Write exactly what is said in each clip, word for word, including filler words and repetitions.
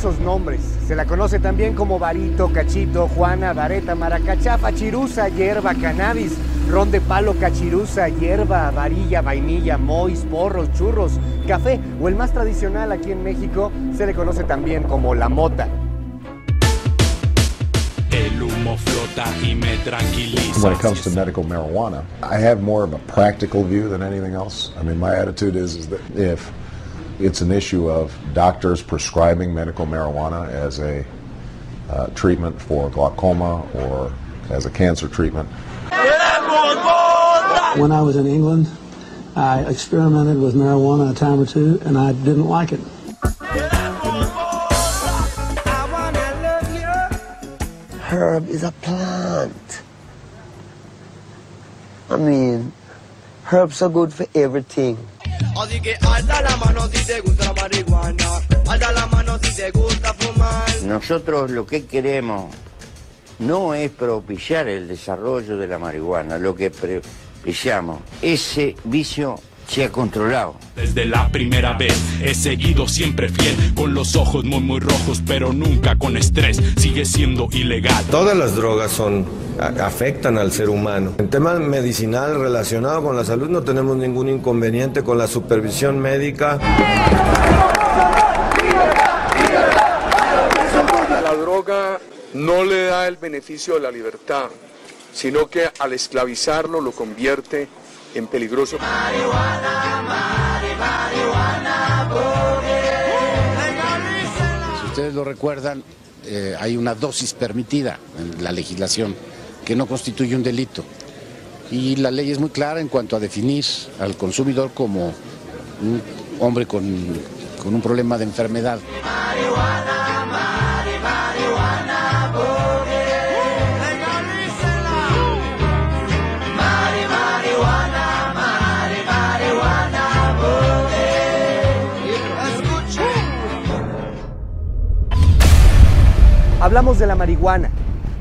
diversos nombres. Se la conoce también como varito, cachito, juana, vareta, maracachafa, chiruza, hierba, cannabis, ron de palo, cachiruza, hierba, varilla, vainilla, mois, porros, churros, café o el más tradicional aquí en México, se le conoce también como la mota. When it comes to medical marijuana, I have more of a practical view than anything else. I mean, my attitude is, is that if it's an issue of doctors prescribing medical marijuana as a uh, treatment for glaucoma or as a cancer treatment. When I was in England, I experimented with marijuana a time or two, and I didn't like it. Herb is a plant. I mean, herbs are good for everything. Nosotros lo que queremos no es propiciar el desarrollo de la marihuana, lo que propiciamos, ese vicio se ha controlado. Desde la primera vez he seguido siempre fiel, con los ojos muy muy rojos, pero nunca con estrés, sigue siendo ilegal. Todas las drogas son, a, afectan al ser humano. En tema medicinal relacionado con la salud no tenemos ningún inconveniente con la supervisión médica. La droga no le da el beneficio de la libertad, sino que al esclavizarlo lo convierte en peligroso. Si ustedes lo recuerdan, eh, hay una dosis permitida en la legislación que no constituye un delito. Y la ley es muy clara en cuanto a definir al consumidor como un hombre con, con un problema de enfermedad. Hablamos de la marihuana,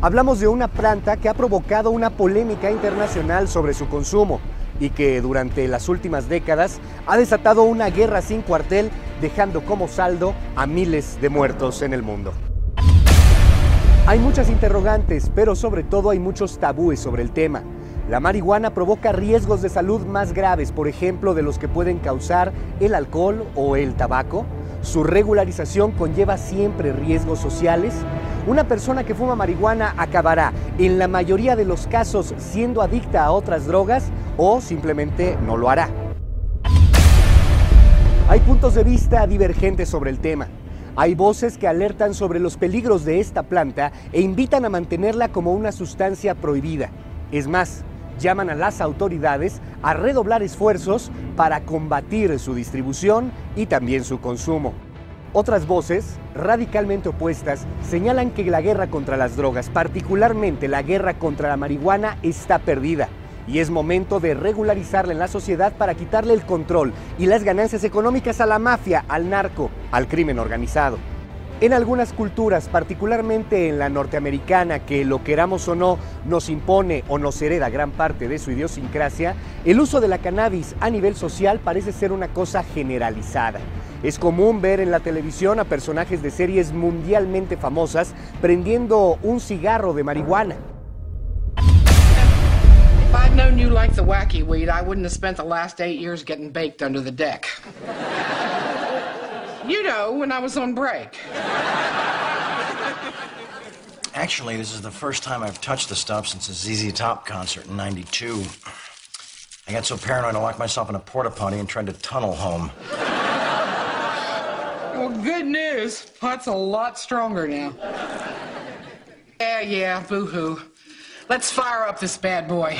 hablamos de una planta que ha provocado una polémica internacional sobre su consumo y que durante las últimas décadas ha desatado una guerra sin cuartel, dejando como saldo a miles de muertos en el mundo. Hay muchas interrogantes, pero sobre todo hay muchos tabúes sobre el tema. La marihuana provoca riesgos de salud más graves, por ejemplo, de los que pueden causar el alcohol o el tabaco. Su regularización conlleva siempre riesgos sociales. Una persona que fuma marihuana acabará, en la mayoría de los casos, siendo adicta a otras drogas o simplemente no lo hará. Hay puntos de vista divergentes sobre el tema. Hay voces que alertan sobre los peligros de esta planta e invitan a mantenerla como una sustancia prohibida. Es más, llaman a las autoridades a redoblar esfuerzos para combatir su distribución y también su consumo. Otras voces, radicalmente opuestas, señalan que la guerra contra las drogas, particularmente la guerra contra la marihuana, está perdida y es momento de regularizarla en la sociedad para quitarle el control y las ganancias económicas a la mafia, al narco, al crimen organizado. En algunas culturas, particularmente en la norteamericana, que lo queramos o no, nos impone o nos hereda gran parte de su idiosincrasia, el uso de la cannabis a nivel social parece ser una cosa generalizada. Es común ver en la televisión a personajes de series mundialmente famosas prendiendo un cigarro de marihuana. If I'd known you liked the wacky weed, I wouldn't have spent the last eight years getting baked under the deck. You know, when I was on break. Actually, this is the first time I've touched the stuff since the Z Z Top concert in ninety-two. I got so paranoid I locked myself in a porta potty and tried to tunnel home. Well, good news. Pot's a lot stronger now. Yeah, yeah, boo-hoo. Let's fire up this bad boy.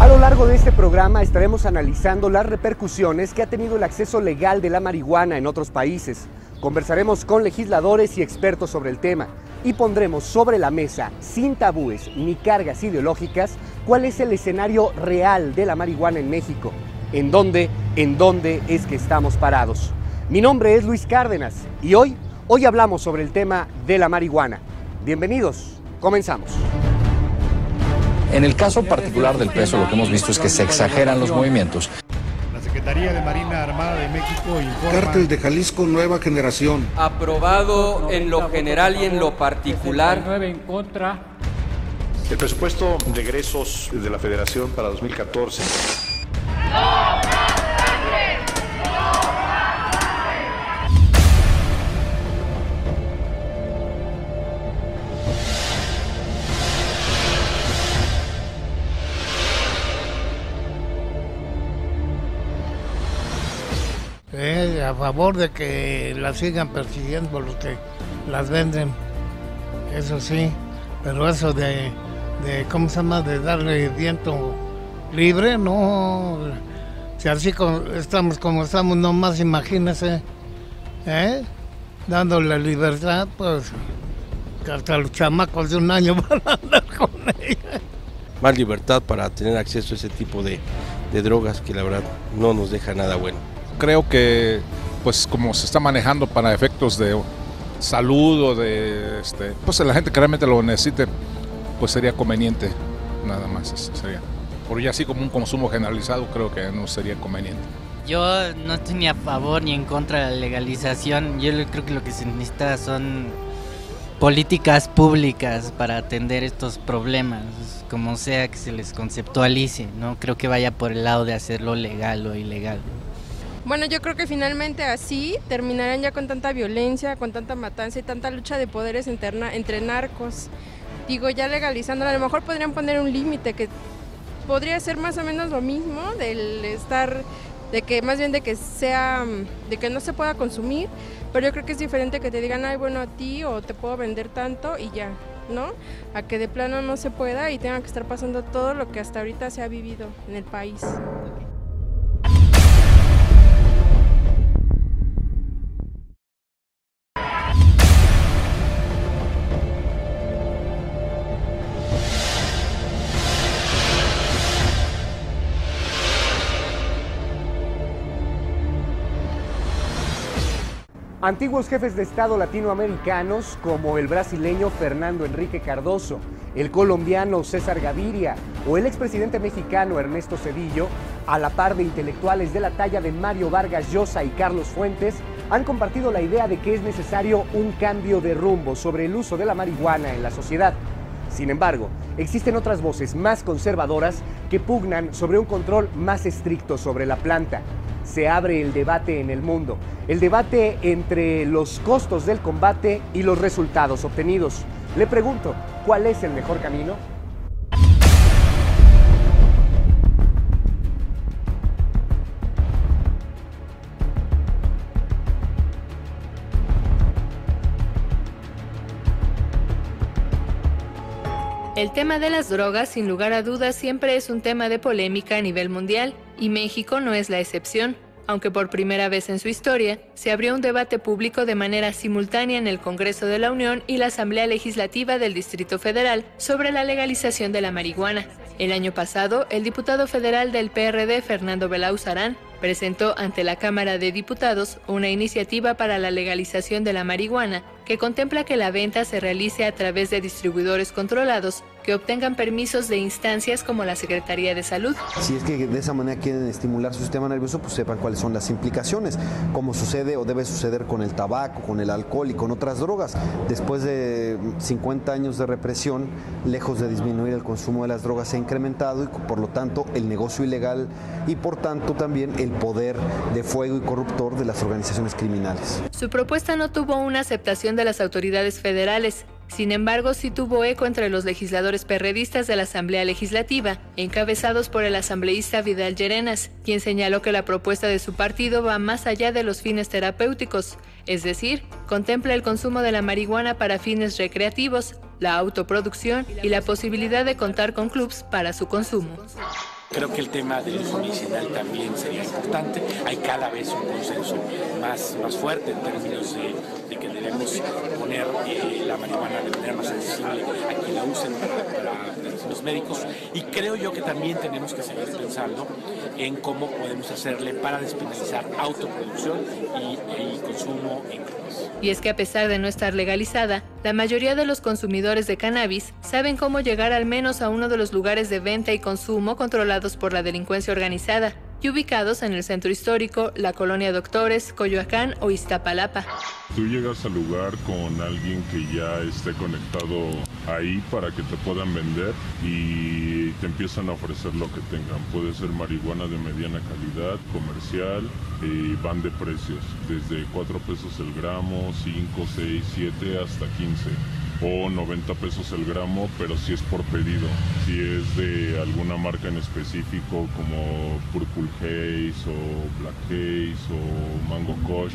A lo largo de este programa estaremos analizando las repercusiones que ha tenido el acceso legal de la marihuana en otros países. Conversaremos con legisladores y expertos sobre el tema y pondremos sobre la mesa, sin tabúes ni cargas ideológicas, cuál es el escenario real de la marihuana en México. ¿En dónde, en dónde es que estamos parados? Mi nombre es Luis Cárdenas y hoy, hoy hablamos sobre el tema de la marihuana. Bienvenidos, comenzamos. En el caso particular del peso, lo que hemos visto es que se exageran los movimientos. La Secretaría de Marina Armada de México México informa. Cártel de Jalisco Nueva Generación. Aprobado en lo general y en lo particular. sesenta y nueve en contra. El presupuesto de egresos de la Federación para dos mil catorce. Eh, a favor de que las sigan persiguiendo los que las venden, eso sí, pero eso de, de ¿cómo se llama?, de darle viento libre, no, si así como estamos como estamos, nomás imagínese, ¿eh?, dándole libertad, pues que hasta los chamacos de un año van a andar con ella. Más libertad para tener acceso a ese tipo de, de drogas que la verdad no nos deja nada bueno. Creo que, pues como se está manejando para efectos de salud o de, este, pues la gente que realmente lo necesite, pues sería conveniente, nada más, sería. Por ya así como un consumo generalizado, creo que no sería conveniente. Yo no estoy ni a favor ni en contra de la legalización. Yo creo que lo que se necesita son políticas públicas para atender estos problemas, como sea que se les conceptualice. No creo que vaya por el lado de hacerlo legal o ilegal. Bueno, yo creo que finalmente así terminarán ya con tanta violencia, con tanta matanza y tanta lucha de poderes interna, entre narcos. Digo, ya legalizándola, a lo mejor podrían poner un límite que podría ser más o menos lo mismo del estar, de que más bien de que sea, de que no se pueda consumir, pero yo creo que es diferente que te digan, ay, bueno, a ti o te puedo vender tanto y ya, ¿no? A que de plano no se pueda y tenga que estar pasando todo lo que hasta ahorita se ha vivido en el país. Antiguos jefes de Estado latinoamericanos como el brasileño Fernando Enrique Cardoso, el colombiano César Gaviria o el expresidente mexicano Ernesto Zedillo, a la par de intelectuales de la talla de Mario Vargas Llosa y Carlos Fuentes, han compartido la idea de que es necesario un cambio de rumbo sobre el uso de la marihuana en la sociedad. Sin embargo, existen otras voces más conservadoras que pugnan sobre un control más estricto sobre la planta. Se abre el debate en el mundo, el debate entre los costos del combate y los resultados obtenidos. Le pregunto, ¿cuál es el mejor camino? El tema de las drogas, sin lugar a dudas, siempre es un tema de polémica a nivel mundial, y México no es la excepción, aunque por primera vez en su historia se abrió un debate público de manera simultánea en el Congreso de la Unión y la Asamblea Legislativa del Distrito Federal sobre la legalización de la marihuana. El año pasado, el diputado federal del P R D, Fernando Belauzarán, presentó ante la Cámara de Diputados una iniciativa para la legalización de la marihuana que contempla que la venta se realice a través de distribuidores controlados que obtengan permisos de instancias como la Secretaría de Salud. Si es que de esa manera quieren estimular su sistema nervioso, pues sepan cuáles son las implicaciones, como sucede o debe suceder con el tabaco, con el alcohol y con otras drogas. Después de cincuenta años de represión, lejos de disminuir el consumo de las drogas se ha incrementado y por lo tanto el negocio ilegal y por tanto también el poder de fuego y corruptor de las organizaciones criminales. Su propuesta no tuvo una aceptación de las autoridades federales. Sin embargo, sí tuvo eco entre los legisladores perredistas de la Asamblea Legislativa, encabezados por el asambleísta Vidal Llerenas, quien señaló que la propuesta de su partido va más allá de los fines terapéuticos, es decir, contempla el consumo de la marihuana para fines recreativos, la autoproducción y la posibilidad de contar con clubs para su consumo. Creo que el tema del uso medicinal también sería importante. Hay cada vez un consenso más, más fuerte en términos de, de que debemos poner eh, la marihuana de manera más accesible a quien la usen para, para los médicos. Y creo yo que también tenemos que seguir pensando en cómo podemos hacerle para despenalizar autoproducción y, y consumo en clubes. Y es que a pesar de no estar legalizada, la mayoría de los consumidores de cannabis saben cómo llegar al menos a uno de los lugares de venta y consumo controlados por la delincuencia organizada, y ubicados en el Centro Histórico, la Colonia Doctores, Coyoacán o Iztapalapa. Tú llegas al lugar con alguien que ya esté conectado ahí para que te puedan vender y te empiezan a ofrecer lo que tengan. Puede ser marihuana de mediana calidad, comercial, y van de precios, desde cuatro pesos el gramo, cinco, seis, siete hasta quince. O noventa pesos el gramo, pero si es por pedido. Si es de alguna marca en específico como Purple Haze o Black Haze o Mango Kosh,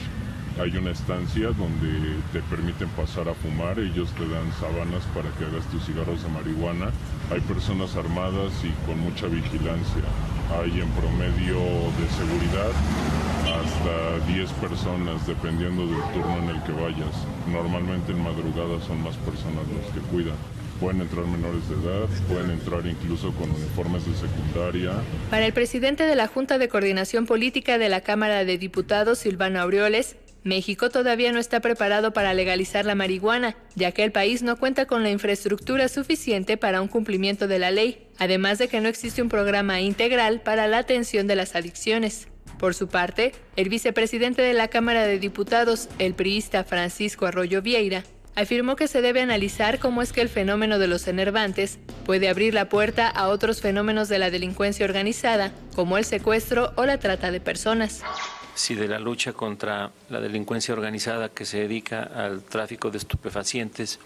hay una estancia donde te permiten pasar a fumar, ellos te dan sábanas para que hagas tus cigarros de marihuana. Hay personas armadas y con mucha vigilancia. Hay en promedio de seguridad hasta diez personas, dependiendo del turno en el que vayas. Normalmente en madrugada son más personas los que cuidan. Pueden entrar menores de edad, pueden entrar incluso con uniformes de secundaria. Para el presidente de la Junta de Coordinación Política de la Cámara de Diputados, Silvano Aureoles, México todavía no está preparado para legalizar la marihuana, ya que el país no cuenta con la infraestructura suficiente para un cumplimiento de la ley, además de que no existe un programa integral para la atención de las adicciones. Por su parte, el vicepresidente de la Cámara de Diputados, el priista Francisco Arroyo Vieira, afirmó que se debe analizar cómo es que el fenómeno de los enervantes puede abrir la puerta a otros fenómenos de la delincuencia organizada, como el secuestro o la trata de personas. Si de la lucha contra la delincuencia organizada que se dedica al tráfico de estupefacientes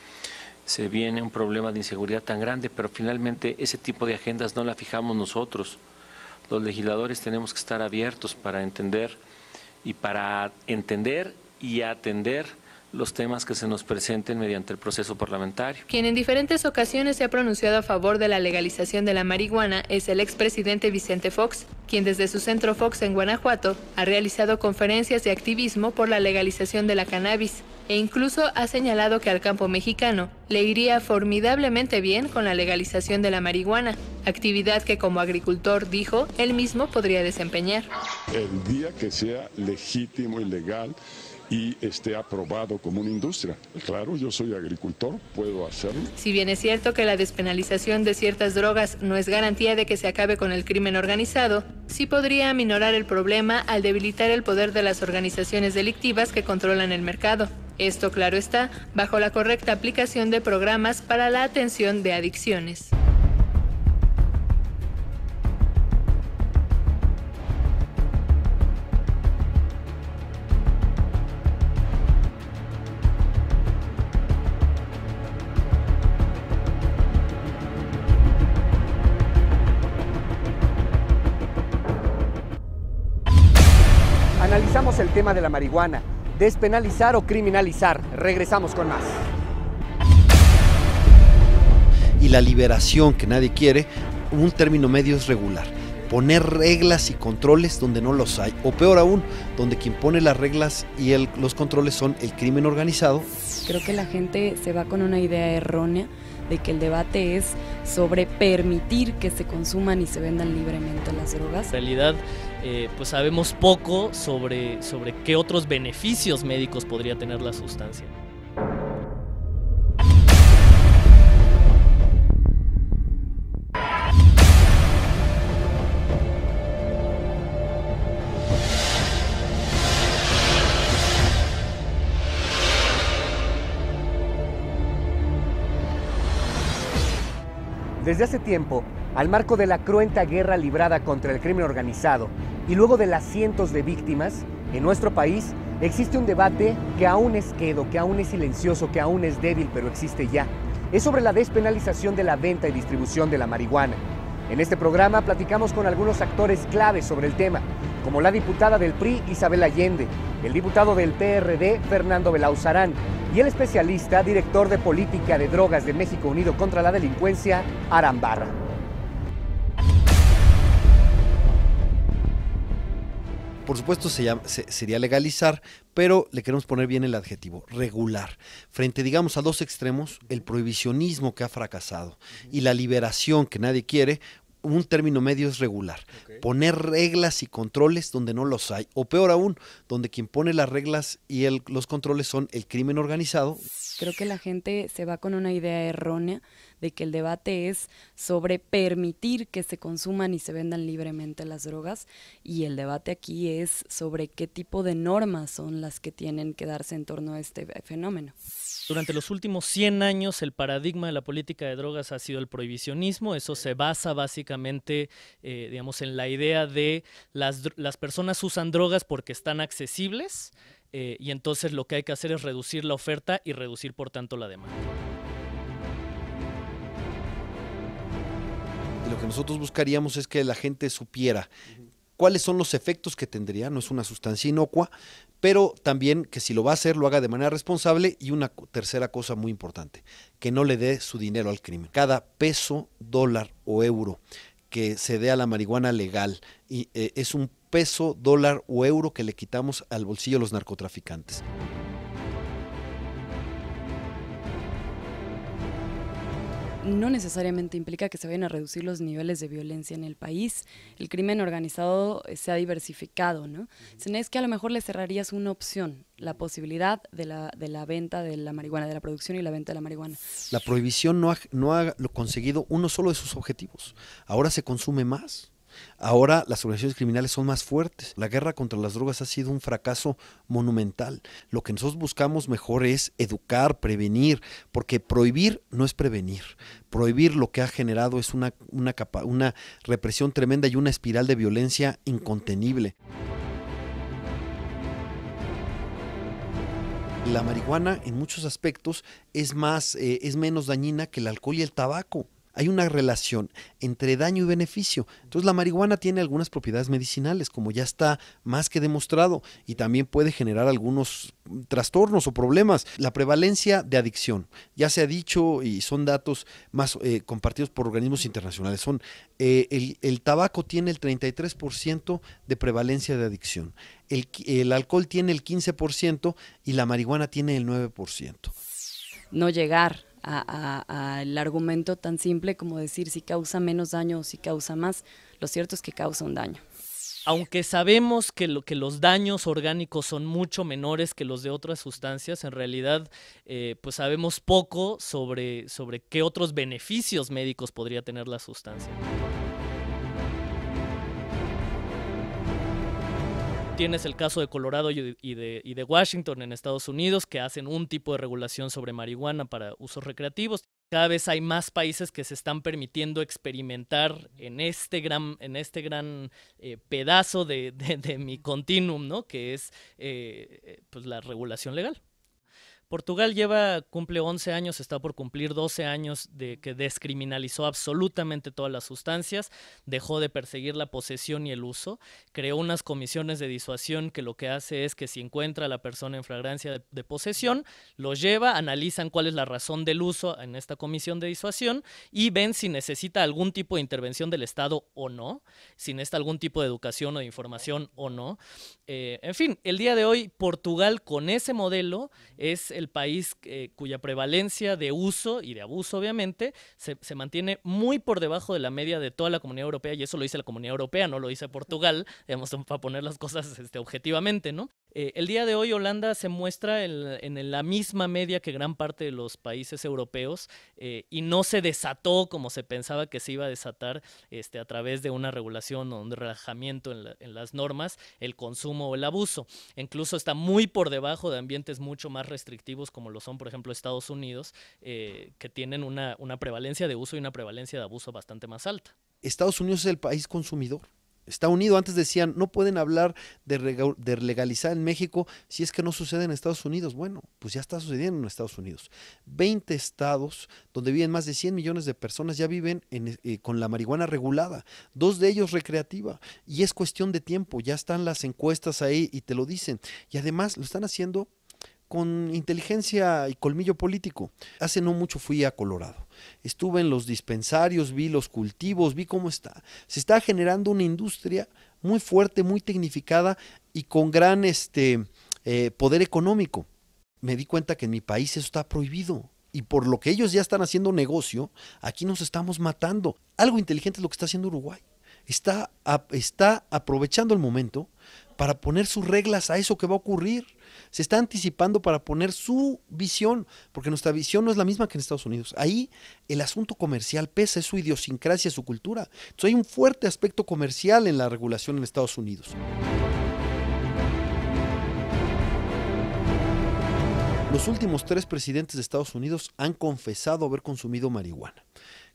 se viene un problema de inseguridad tan grande, pero finalmente ese tipo de agendas no la fijamos nosotros. Los legisladores tenemos que estar abiertos para entender y para entender y atender los temas que se nos presenten mediante el proceso parlamentario. Quien en diferentes ocasiones se ha pronunciado a favor de la legalización de la marihuana es el expresidente Vicente Fox, quien desde su centro Fox en Guanajuato ha realizado conferencias de activismo por la legalización de la cannabis e incluso ha señalado que al campo mexicano le iría formidablemente bien con la legalización de la marihuana, actividad que como agricultor, dijo, él mismo podría desempeñar. El día que sea legítimo y legal y esté aprobado como una industria. Claro, yo soy agricultor, puedo hacerlo. Si bien es cierto que la despenalización de ciertas drogas no es garantía de que se acabe con el crimen organizado, sí podría aminorar el problema al debilitar el poder de las organizaciones delictivas que controlan el mercado. Esto, claro está, bajo la correcta aplicación de programas para la atención de adicciones. Analizamos el tema de la marihuana, despenalizar o criminalizar. Regresamos con más. Y la liberación que nadie quiere, un término medio es regular. Poner reglas y controles donde no los hay, o peor aún, donde quien pone las reglas y el, los controles son el crimen organizado. Creo que la gente se va con una idea errónea de que el debate es sobre permitir que se consuman y se vendan libremente las drogas. En realidad, eh, pues sabemos poco sobre, sobre qué otros beneficios médicos podría tener la sustancia. Desde hace tiempo, al marco de la cruenta guerra librada contra el crimen organizado y luego de las cientos de víctimas, en nuestro país existe un debate que aún es quedo, que aún es silencioso, que aún es débil, pero existe ya. Es sobre la despenalización de la venta y distribución de la marihuana. En este programa platicamos con algunos actores claves sobre el tema, como la diputada del P R I, Isabel Allende, el diputado del P R D, Fernando Belauzarán, y el especialista, director de Política de Drogas de México Unido contra la Delincuencia, Aram Barra. Por supuesto se llama, se, sería legalizar, pero le queremos poner bien el adjetivo, regular. Frente, digamos, a dos extremos, el prohibicionismo que ha fracasado y la liberación que nadie quiere, un término medio es regular. Okay. Poner reglas y controles donde no los hay, o peor aún, donde quien pone las reglas y el, los controles son el crimen organizado. Creo que la gente se va con una idea errónea de que el debate es sobre permitir que se consuman y se vendan libremente las drogas, y el debate aquí es sobre qué tipo de normas son las que tienen que darse en torno a este fenómeno. Durante los últimos cien años el paradigma de la política de drogas ha sido el prohibicionismo. Eso se basa básicamente eh, digamos, en la idea de las, las personas usan drogas porque están accesibles eh, y entonces lo que hay que hacer es reducir la oferta y reducir por tanto la demanda. Lo que nosotros buscaríamos es que la gente supiera cuáles son los efectos que tendría, no es una sustancia inocua, pero también que si lo va a hacer, lo haga de manera responsable, y una tercera cosa muy importante, que no le dé su dinero al crimen. Cada peso, dólar o euro que se dé a la marihuana legal y, eh, es un peso, dólar o euro que le quitamos al bolsillo de los narcotraficantes. No necesariamente implica que se vayan a reducir los niveles de violencia en el país. El crimen organizado se ha diversificado, ¿no? Sino es que a lo mejor le cerrarías una opción, la posibilidad de la, de la venta de la marihuana, de la producción y la venta de la marihuana. La prohibición no ha, no ha conseguido uno solo de sus objetivos. Ahora se consume más. Ahora las organizaciones criminales son más fuertes. La guerra contra las drogas ha sido un fracaso monumental. Lo que nosotros buscamos mejor es educar, prevenir, porque prohibir no es prevenir. Prohibir lo que ha generado es una, una, capa, una represión tremenda y una espiral de violencia incontenible. La marihuana en muchos aspectos es, más, eh, es menos dañina que el alcohol y el tabaco. Hay una relación entre daño y beneficio. Entonces la marihuana tiene algunas propiedades medicinales, como ya está más que demostrado, y también puede generar algunos trastornos o problemas. La prevalencia de adicción, ya se ha dicho y son datos más eh, compartidos por organismos internacionales, son eh, el, el tabaco tiene el treinta y tres por ciento de prevalencia de adicción, el, el alcohol tiene el quince por ciento y la marihuana tiene el nueve por ciento. No llegar al argumento tan simple como decir si causa menos daño o si causa más, lo cierto es que causa un daño. Aunque sabemos que, lo, que los daños orgánicos son mucho menores que los de otras sustancias, en realidad eh, pues sabemos poco sobre, sobre qué otros beneficios médicos podría tener la sustancia. Tienes el caso de Colorado y de, y de Washington en Estados Unidos, que hacen un tipo de regulación sobre marihuana para usos recreativos. Cada vez hay más países que se están permitiendo experimentar en este gran, en este gran eh, pedazo de, de, de mi continuum, ¿no? Que es eh, pues la regulación legal. Portugal lleva, cumple once años, está por cumplir doce años de que descriminalizó absolutamente todas las sustancias, dejó de perseguir la posesión y el uso, creó unas comisiones de disuasión que lo que hace es que si encuentra a la persona en flagrancia de, de posesión, lo lleva, analizan cuál es la razón del uso en esta comisión de disuasión y ven si necesita algún tipo de intervención del Estado o no, si necesita algún tipo de educación o de información o no. Eh, en fin, el día de hoy Portugal con ese modelo es el el país eh, cuya prevalencia de uso y de abuso, obviamente, se, se mantiene muy por debajo de la media de toda la Comunidad Europea, y eso lo dice la Comunidad Europea, no lo dice Portugal, digamos, para poner las cosas este, objetivamente, ¿no? Eh, el día de hoy Holanda se muestra en, en la misma media que gran parte de los países europeos eh, y no se desató como se pensaba que se iba a desatar este, a través de una regulación o un relajamiento en, la, en las normas, el consumo o el abuso. Incluso está muy por debajo de ambientes mucho más restrictivos como lo son, por ejemplo, Estados Unidos, eh, que tienen una, una prevalencia de uso y una prevalencia de abuso bastante más alta. Estados Unidos es el país consumidor. Está unido. Antes decían, no pueden hablar de, de legalizar en México si es que no sucede en Estados Unidos. Bueno, pues ya está sucediendo en Estados Unidos. veinte estados donde viven más de cien millones de personas ya viven en, eh, con la marihuana regulada. Dos de ellos recreativa. Y es cuestión de tiempo. Ya están las encuestas ahí y te lo dicen. Y además lo están haciendo con inteligencia y colmillo político. Hace no mucho fui a Colorado. Estuve en los dispensarios, vi los cultivos, vi cómo está. Se está generando una industria muy fuerte, muy tecnificada y con gran este, eh, poder económico. Me di cuenta que en mi país eso está prohibido. Y por lo que ellos ya están haciendo negocio, aquí nos estamos matando. Algo inteligente es lo que está haciendo Uruguay. Está, está aprovechando el momento para poner sus reglas a eso que va a ocurrir. Se está anticipando para poner su visión, porque nuestra visión no es la misma que en Estados Unidos. Ahí el asunto comercial pesa, es su idiosincrasia, su cultura. Entonces hay un fuerte aspecto comercial en la regulación en Estados Unidos. Los últimos tres presidentes de Estados Unidos han confesado haber consumido marihuana.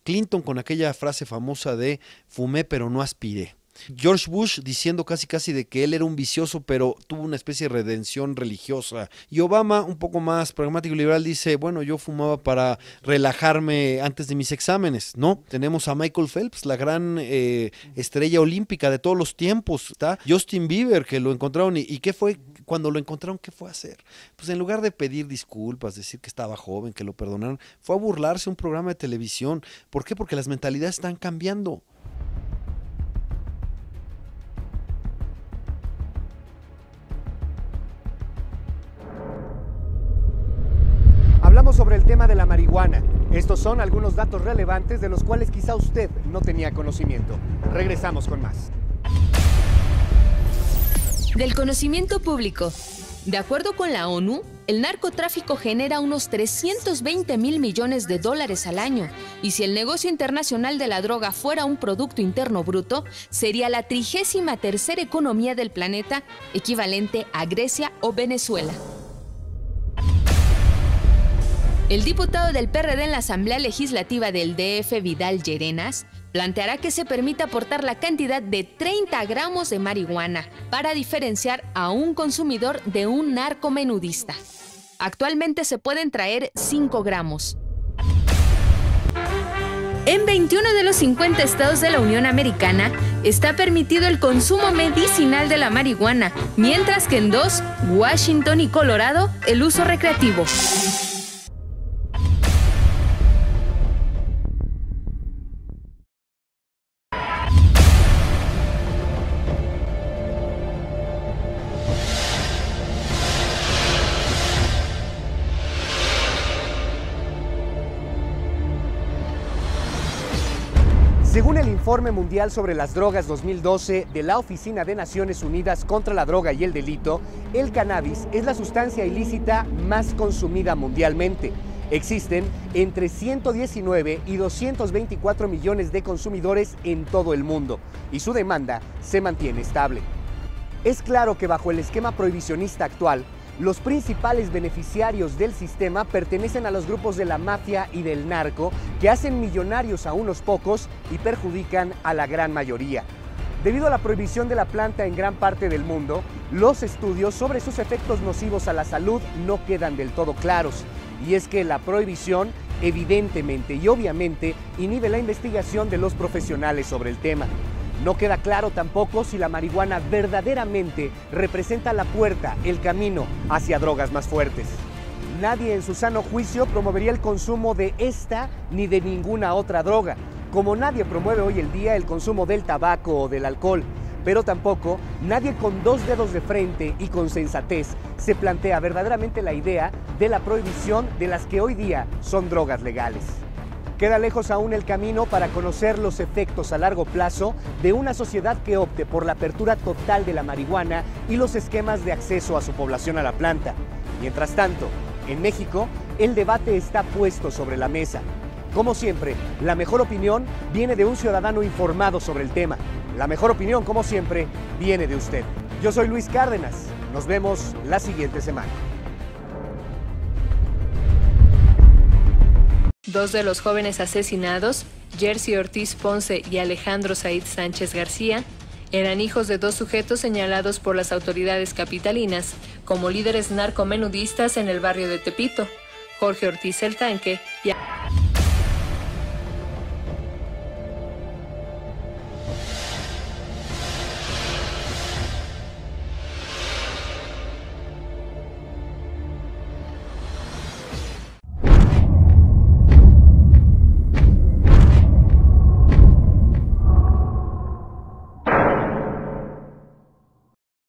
Clinton con aquella frase famosa de fumé pero no aspiré. George Bush diciendo casi casi de que él era un vicioso pero tuvo una especie de redención religiosa, y Obama un poco más pragmático y liberal dice, bueno, yo fumaba para relajarme antes de mis exámenes, ¿no? Tenemos a Michael Phelps, la gran eh, estrella olímpica de todos los tiempos, ¿está? Justin Bieber, que lo encontraron y, y ¿qué fue? Cuando lo encontraron, ¿qué fue a hacer? Pues en lugar de pedir disculpas, decir que estaba joven, que lo perdonaron, fue a burlarse un programa de televisión. ¿Por qué? Porque las mentalidades están cambiando. Hablamos sobre el tema de la marihuana. Estos son algunos datos relevantes de los cuales quizá usted no tenía conocimiento. Regresamos con más. Del conocimiento público. De acuerdo con la ONU, el narcotráfico genera unos trescientos veinte mil millones de dólares al año, y si el negocio internacional de la droga fuera un producto interno bruto, sería la trigésima tercera economía del planeta, equivalente a Grecia o Venezuela. El diputado del P R D en la Asamblea Legislativa del D F, Vidal Llerenas, planteará que se permita aportar la cantidad de treinta gramos de marihuana para diferenciar a un consumidor de un narcomenudista. Actualmente se pueden traer cinco gramos. En veintiuno de los cincuenta estados de la Unión Americana está permitido el consumo medicinal de la marihuana, mientras que en dos, Washington y Colorado, el uso recreativo. Informe Mundial sobre las Drogas dos mil doce de la Oficina de Naciones Unidas contra la Droga y el Delito, el cannabis es la sustancia ilícita más consumida mundialmente. Existen entre ciento diecinueve y doscientos veinticuatro millones de consumidores en todo el mundo, y su demanda se mantiene estable. Es claro que bajo el esquema prohibicionista actual, los principales beneficiarios del sistema pertenecen a los grupos de la mafia y del narco, que hacen millonarios a unos pocos y perjudican a la gran mayoría. Debido a la prohibición de la planta en gran parte del mundo, los estudios sobre sus efectos nocivos a la salud no quedan del todo claros. Y es que la prohibición, evidentemente y obviamente, inhibe la investigación de los profesionales sobre el tema. No queda claro tampoco si la marihuana verdaderamente representa la puerta, el camino hacia drogas más fuertes. Nadie en su sano juicio promovería el consumo de esta ni de ninguna otra droga, como nadie promueve hoy el día el consumo del tabaco o del alcohol. Pero tampoco nadie con dos dedos de frente y con sensatez se plantea verdaderamente la idea de la prohibición de las que hoy día son drogas legales. Queda lejos aún el camino para conocer los efectos a largo plazo de una sociedad que opte por la apertura total de la marihuana y los esquemas de acceso a su población a la planta. Mientras tanto, en México, el debate está puesto sobre la mesa. Como siempre, la mejor opinión viene de un ciudadano informado sobre el tema. La mejor opinión, como siempre, viene de usted. Yo soy Luis Cárdenas. Nos vemos la siguiente semana. Dos de los jóvenes asesinados, Jerzy Ortiz Ponce y Alejandro Said Sánchez García, eran hijos de dos sujetos señalados por las autoridades capitalinas como líderes narcomenudistas en el barrio de Tepito, Jorge Ortiz el Tanque y